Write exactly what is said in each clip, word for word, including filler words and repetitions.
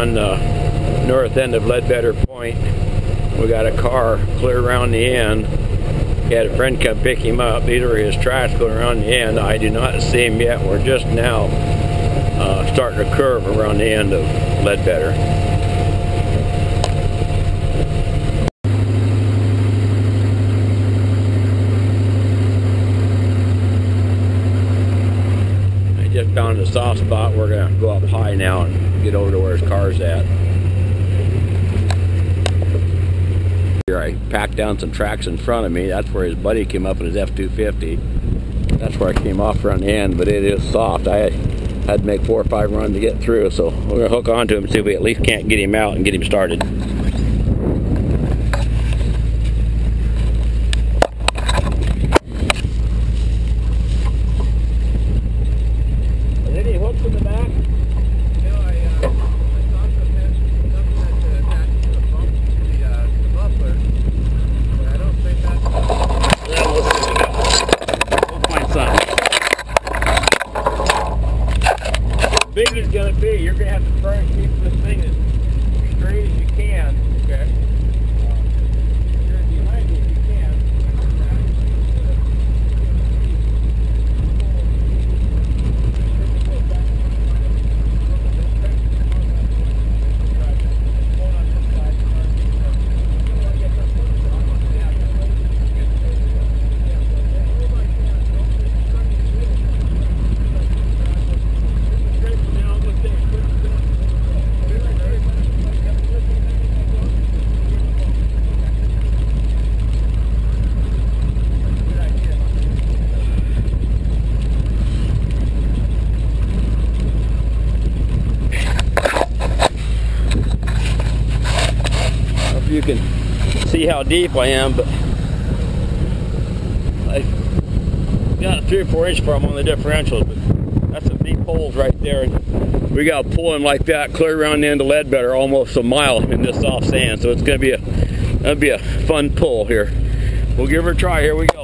on the north end of Leadbetter Point. We got a car clear around the end. He had a friend come pick him up. These are his tricycle around the end. I do not see him yet. We're just now uh, starting to curve around the end of Leadbetter. Just found a soft spot. We're gonna go up high now and get over to where his car's at. Here I packed down some tracks in front of me. That's where his buddy came up in his F two fifty. That's where I came off around the end, but it is soft. I had to make four or five runs to get through, so we're gonna hook onto him and see if we at least can't get him out and get him started. Big is going to be, you're going to have to try and keep this thing as straight as you can, okay? You're going to behind it if you You can see how deep I am, but I got three or four inch from on the differentials, but that's some deep holes right there. And we got to pull him like that clear around the end of Leadbetter, almost a mile in this soft sand. So it's gonna be a that'll be a fun pull here. We'll give her a try. Here we go.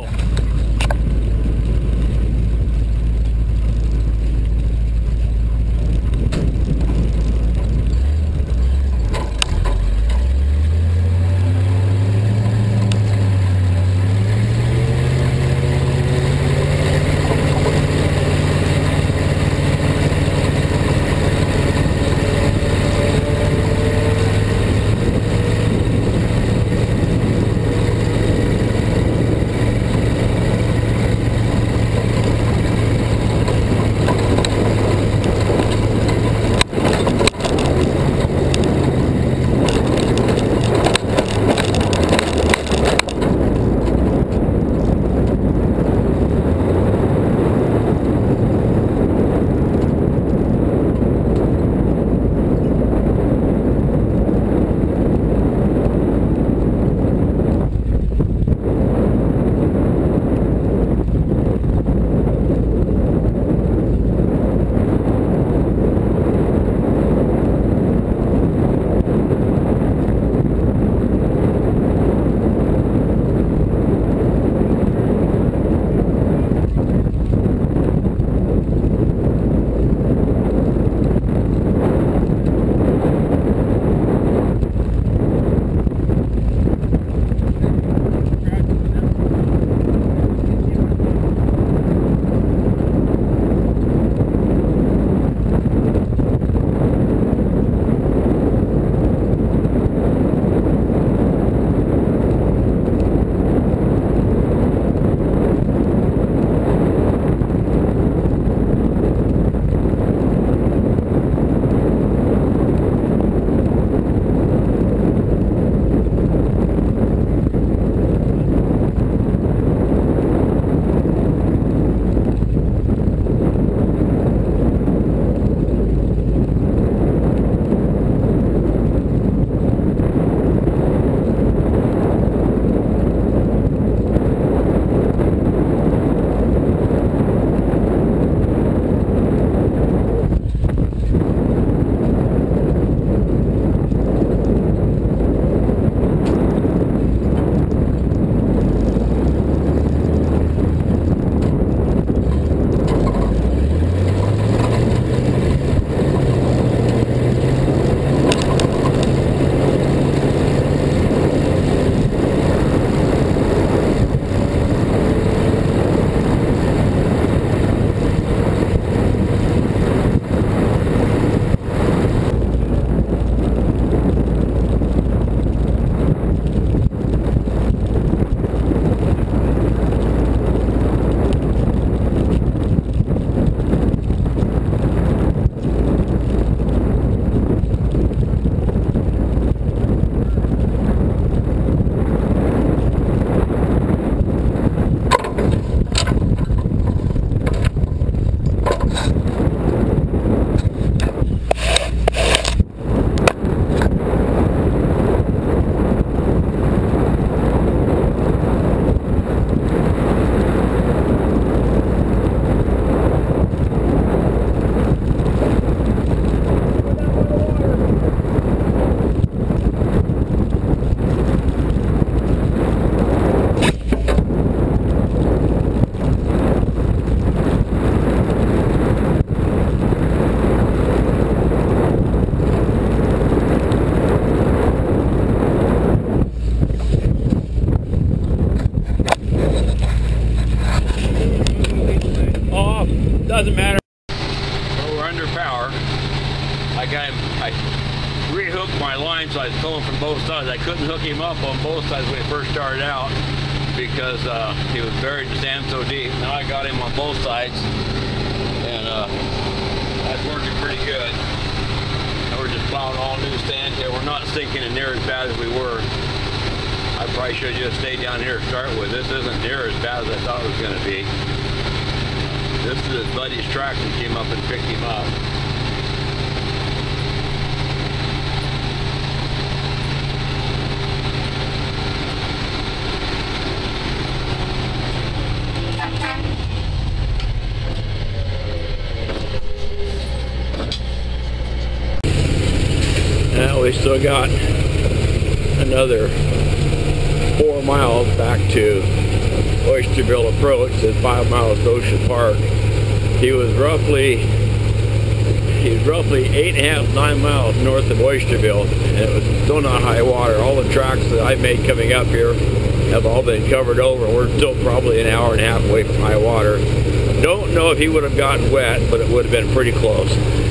I rehooked my line so I was pulling from both sides. I couldn't hook him up on both sides when he first started out because uh, he was buried in the sand so deep. Now I got him on both sides, and uh, that's working pretty good. Now we're just plowing all new sand here. We're not sinking in near as bad as we were. I probably should have just stayed down here to start with. This isn't near as bad as I thought it was going to be. This is his buddy's tractor that came up and picked him up. Now we still got another four miles back to Oysterville approach, that's five miles to Ocean Park. He was roughly he was roughly eight and a half, nine miles north of Oysterville, and it was still not high water. All the tracks that I made coming up here have all been covered over. We're still probably an hour and a half away from high water. Don't know if he would have gotten wet, but it would have been pretty close.